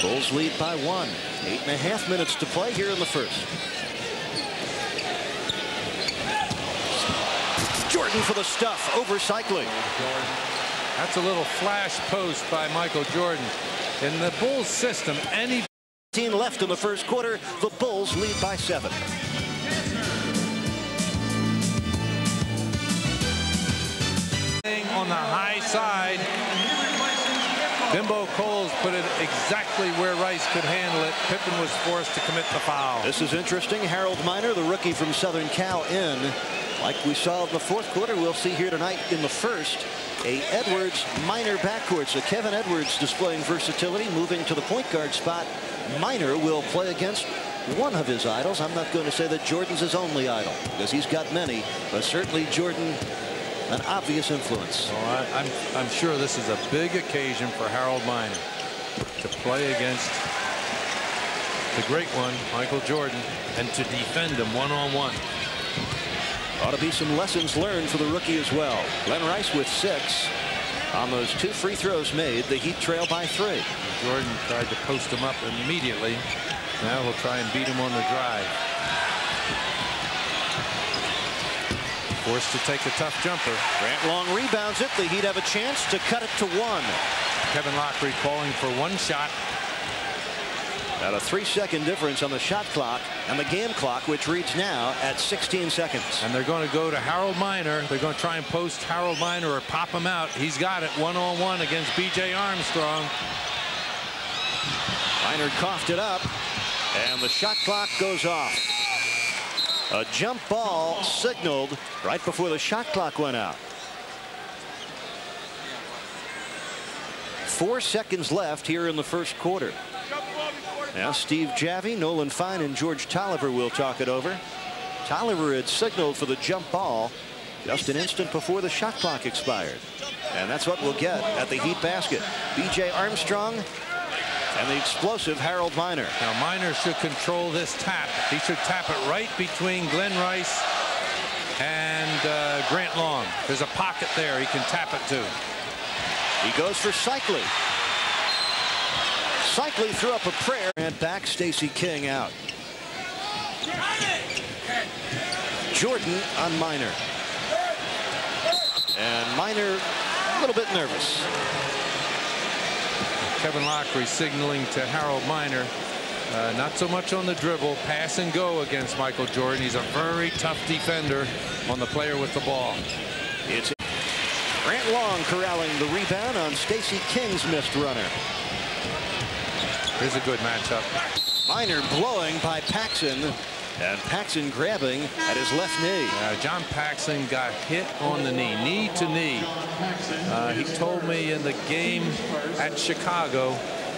Bulls lead by one. 8.5 minutes to play here in the first. Jordan for the stuff, over cycling. That's a little flash post by Michael Jordan. In the Bulls system, any team left in the first quarter, the Bulls lead by 7. On the high side, Bimbo Coles put it exactly where Rice could handle it. Pippen was forced to commit the foul. This is interesting. Harold Miner, the rookie from Southern Cal, in. Like we saw in the fourth quarter, we'll see here tonight in the first, a Edwards-Miner backcourt. So Kevin Edwards displaying versatility, moving to the point guard spot. Miner will play against one of his idols. I'm not going to say that Jordan's his only idol, because he's got many, but certainly Jordan, an obvious influence. Oh, I'm sure this is a big occasion for Harold Miner to play against the great one, Michael Jordan, and to defend him one-on-one. Ought to be some lessons learned for the rookie as well. Glenn Rice with 6 on those 2 free throws made. The Heat trail by 3. Jordan tried to post him up immediately. Now he'll try and beat him on the drive. Forced to take a tough jumper. Grant Long rebounds it. The Heat have a chance to cut it to 1. Kevin Lockery calling for 1 shot. About a 3-second difference on the shot clock and the game clock, which reads now at 16 seconds. And they're going to go to Harold Miner. They're going to try and post Harold Miner or pop him out. He's got it one-on-one against B.J. Armstrong. Miner coughed it up, and the shot clock goes off. A jump ball signaled right before the shot clock went out. 4 seconds left here in the first quarter. Now Steve Javie, Nolan Fine, and George Tolliver will talk it over. Tolliver had signaled for the jump ball just an instant before the shot clock expired. And that's what we'll get at the Heat basket. B.J. Armstrong and the explosive Harold Miner. Now Miner should control this tap. He should tap it right between Glenn Rice and Grant Long. There's a pocket there he can tap it to. He goes for Cycli. Cycli threw up a prayer and back Stacy King out. Jordan on Miner. And Miner a little bit nervous. Kevin Lockery signaling to Harold Miner. Not so much on the dribble, pass and go against Michael Jordan. He's a very tough defender on the player with the ball. It's Grant Long corralling the rebound on Stacy King's missed runner. Here's a good matchup. Miner blowing by Paxson, and Paxson grabbing at his left knee. John Paxson got hit on the knee, knee to knee. He told me in the game at Chicago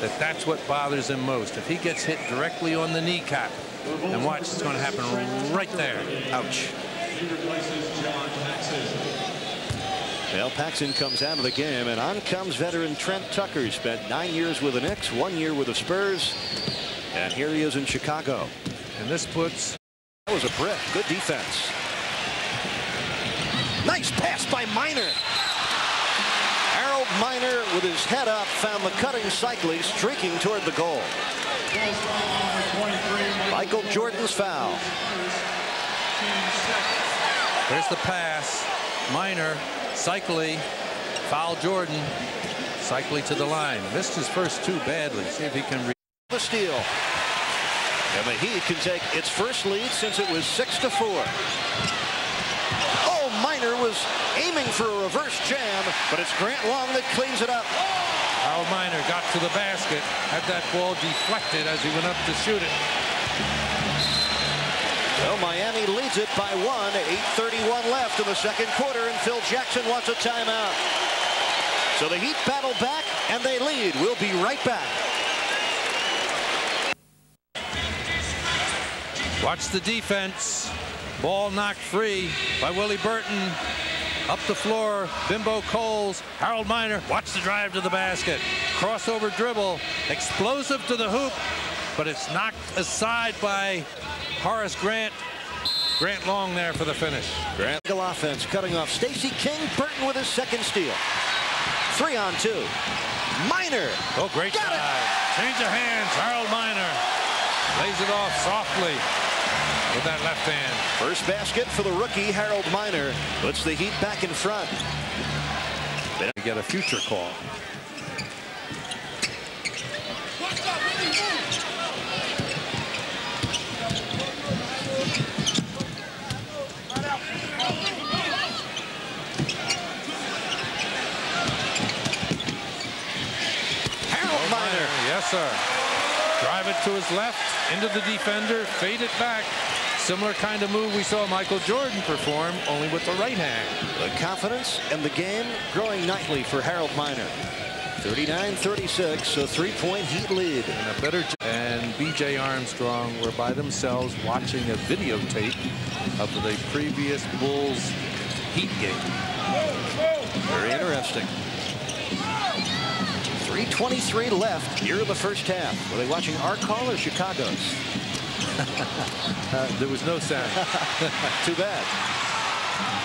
that that's what bothers him most. If he gets hit directly on the kneecap, and watch, it's going to happen right there. Ouch. Well, Paxson comes out of the game, and on comes veteran Trent Tucker. He spent 9 years with the Knicks, 1 year with the Spurs, and here he is in Chicago. And this puts... That was a brick. Good defense. Nice pass by Miner. Harold Miner, with his head up, found the cutting Cycli streaking toward the goal. Michael Jordan's foul. There's the pass. Miner... Cycli, foul Jordan. Cycli to the line. Missed his first 2 badly. See if he can re the steal. And the Heat can take its first lead since it was 6-4. Oh, Miner was aiming for a reverse jam, but it's Grant Long that cleans it up. Harold Miner got to the basket, had that ball deflected as he went up to shoot it. Well, Miami leads it by 1, 8:31 left in the second quarter, and Phil Jackson wants a timeout. So the Heat battle back, and they lead. We'll be right back. Watch the defense. Ball knocked free by Willie Burton. Up the floor, Bimbo Coles, Harold Miner. Watch the drive to the basket. Crossover dribble, explosive to the hoop, but it's knocked aside by Horace Grant. Grant Long there for the finish. Grant offense cutting off Stacy King. Burton with his second steal. 3-on-2. Miner. Oh, great drive. Change of hands. Harold Miner lays it off softly with that left hand. First basket for the rookie, Harold Miner. Puts the Heat back in front. Better get a future call. Drive it to his left, into the defender, fade it back. Similar kind of move we saw Michael Jordan perform, only with the right hand. The confidence in the game growing nightly for Harold Miner. 39-36, a three-point Heat lead. And a better and B.J. Armstrong were by themselves watching a videotape of the previous Bulls Heat game. Very interesting. 3:23 left here in the first half. Were they watching our call or Chicago's? There was no sound. Too bad.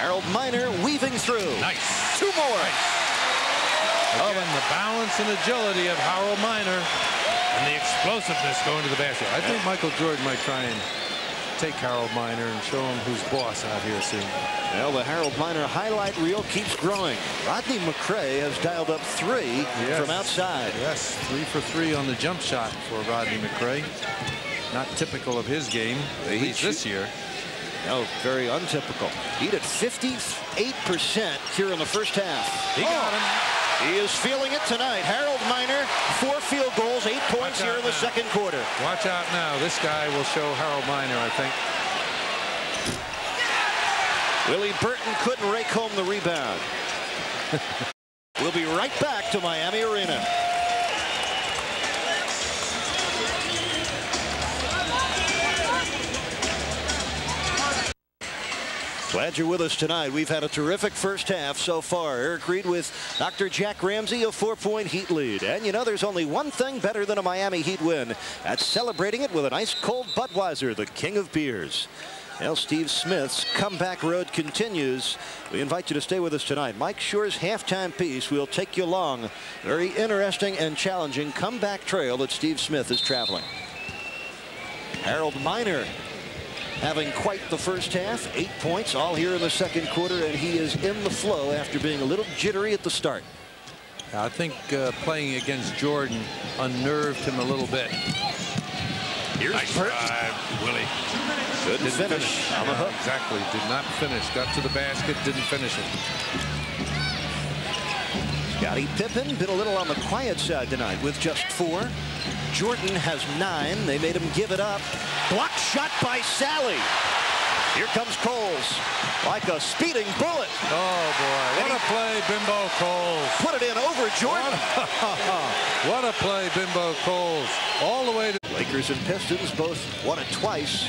Harold Miner weaving through. Nice. Two more. Nice. Again, the balance and agility of Harold Miner and the explosiveness going to the basket. I think Michael Jordan might try and take Harold Miner and show him who's boss out here soon. Well, the Harold Miner highlight reel keeps growing. Rodney McCray has dialed up three from outside. Yes, 3 for 3 on the jump shot for Rodney McCray. Not typical of his game, at least this year. No, very untypical. Heat at 58% here in the first half. He got him. He is feeling it tonight. Harold Miner, 4 field goals, 8 points here in the second quarter. Watch out now. This guy will show Harold Miner, I think. Willie Burton couldn't rake home the rebound. We'll be right back to Miami Arena. Glad you're with us tonight. We've had a terrific first half so far. Eric Reed with Dr. Jack Ramsey, a 4-point Heat lead. And you know there's only one thing better than a Miami Heat win. That's celebrating it with an ice cold Budweiser, the king of beers. Well, Steve Smith's comeback road continues. We invite you to stay with us tonight. Mike Shure's halftime piece will take you along. Very interesting and challenging comeback trail that Steve Smith is traveling. Harold Miner having quite the first half, 8 points all here in the second quarter, and he is in the flow after being a little jittery at the start. I think playing against Jordan unnerved him a little bit. Here's Willie. Didn't finish. On the hook. Exactly, did not finish. Got to the basket, didn't finish it. Scottie Pippen been a little on the quiet side tonight with just 4. Jordan has 9. They made him give it up. Block shot by Salley. Here comes Coles like a speeding bullet. Oh, boy. What a play, Bimbo Coles. Put it in over Jordan. What a play, Bimbo Coles. All the way to Lakers and Pistons both won it twice.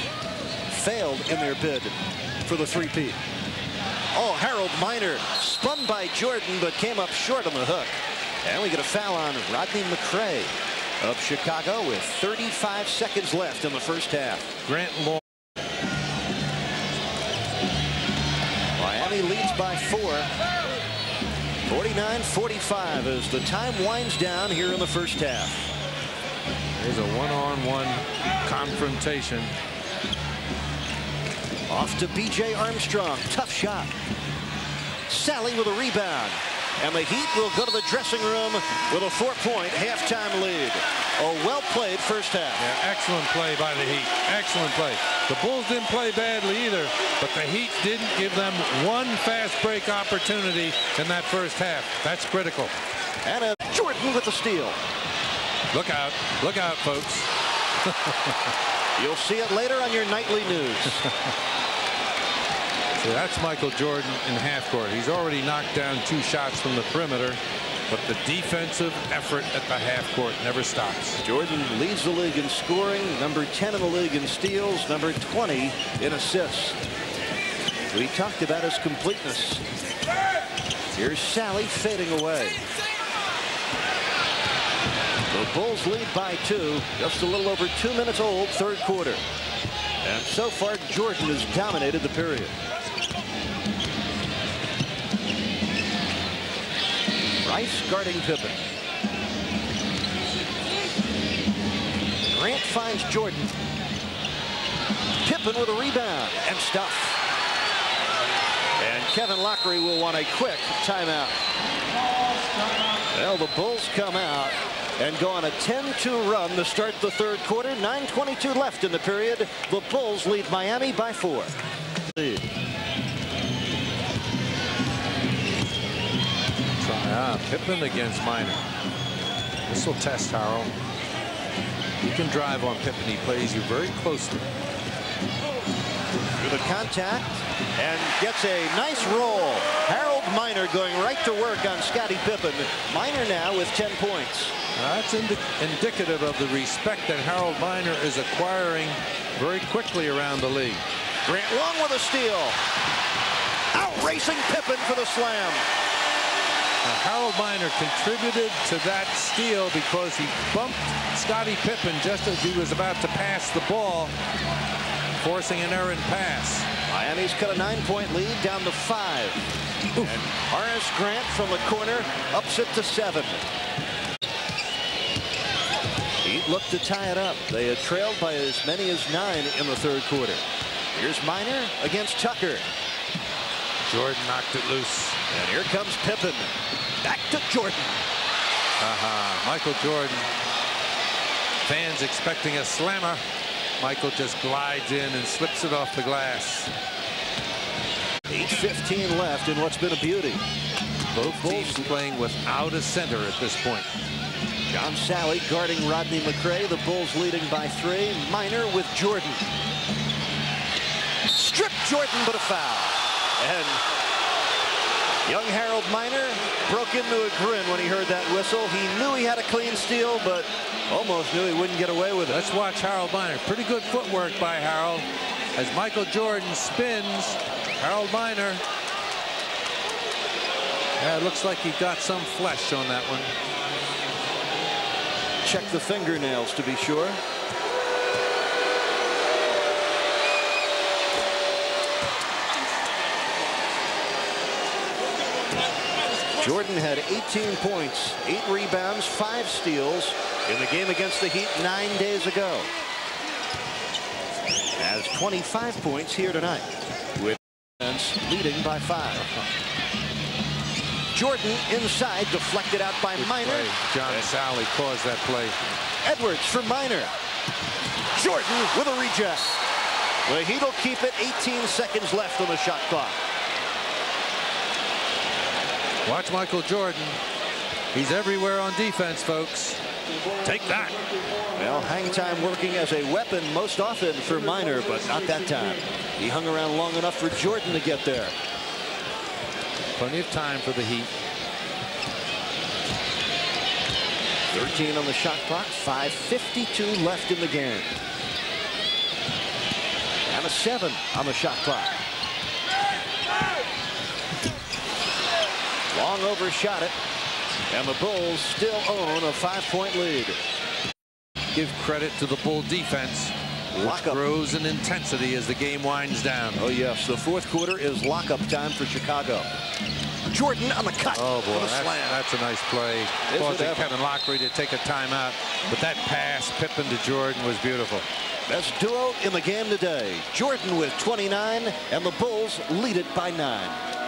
Failed in their bid for the three-peat. Oh, Harold Miner spun by Jordan but came up short on the hook. And we get a foul on Rodney McCray of Chicago with 35 seconds left in the first half. Grant Long. Miami leads by 4. 49-45 as the time winds down here in the first half. There's a one-on-one confrontation. Off to B.J. Armstrong. Tough shot. Salley with a rebound. And the Heat will go to the dressing room with a 4-point halftime lead. A well-played first half. Yeah, excellent play by the Heat. Excellent play. The Bulls didn't play badly either, but the Heat didn't give them one fast break opportunity in that first half. That's critical. And Jordan with the steal. Look out, folks. You'll see it later on your nightly news. So that's Michael Jordan in half court. He's already knocked down 2 shots from the perimeter, but the defensive effort at the half court never stops. Jordan leads the league in scoring, number 10 in the league in steals, number 20 in assists. We talked about his completeness. Here's Salley fading away. The Bulls lead by 2, just a little over 2 minutes old, third quarter. And so far, Jordan has dominated the period. Rice guarding Pippen. Grant finds Jordan. Pippen with a rebound and stuff. And Kevin Lockery will want a quick timeout. Well, the Bulls come out and go on a 10-2 run to start the third quarter. 9:22 left in the period. The Bulls lead Miami by 4. Pippen against Miner. This will test Harold. You can drive on Pippen. He plays you very closely. Through the contact and gets a nice roll. Harold Miner going right to work on Scottie Pippen. Miner now with 10 points. That's indicative of the respect that Harold Miner is acquiring very quickly around the league. Grant Long with a steal. Outracing Pippen for the slam. Now, Harold Miner contributed to that steal because he bumped Scottie Pippen just as he was about to pass the ball, forcing an errant pass. Miami's cut a 9-point lead down to 5. And Horace Grant from the corner ups it to 7. Heat looked to tie it up. They had trailed by as many as 9 in the third quarter. Here's Miner against Tucker. Jordan knocked it loose. And here comes Pippen. Back to Jordan. Michael Jordan. Fans expecting a slammer. Michael just glides in and slips it off the glass. 8:15 left in what's been a beauty. Both teams playing without a center at this point. John Salley guarding Rodney McCray. The Bulls leading by 3. Miner with Jordan. Stripped Jordan, but a foul. And young Harold Miner broke into a grin when he heard that whistle. He knew he had a clean steal, but almost knew he wouldn't get away with it. Let's watch Harold Miner. Pretty good footwork by Harold. As Michael Jordan spins, Harold Miner. Yeah, it looks like he got some flesh on that one. Check the fingernails to be sure. Jordan had 18 points, 8 rebounds, 5 steals in the game against the Heat 9 days ago. Has 25 points here tonight, with leading by 5. Jordan inside, deflected out by Miner. John Salley caused that play. Edwards for Miner. Jordan with a reject. The Heat will keep it. 18 seconds left on the shot clock. Watch Michael Jordan. He's everywhere on defense, folks. Take that. Well, hang time working as a weapon most often for Miner, but not that time. He hung around long enough for Jordan to get there. Plenty of time for the Heat. 13 on the shot clock, 5:52 left in the game. And a 7 on the shot clock. Long overshot it, and the Bulls still own a 5-point lead. Give credit to the Bull defense. Lockup grows in intensity as the game winds down. Oh yes, the fourth quarter is lockup time for Chicago. Jordan on the cut. Oh boy, that's a nice play. Causing Kevin Lockery to take a timeout, but that pass Pippen to Jordan was beautiful. Best duo in the game today. Jordan with 29, and the Bulls lead it by 9.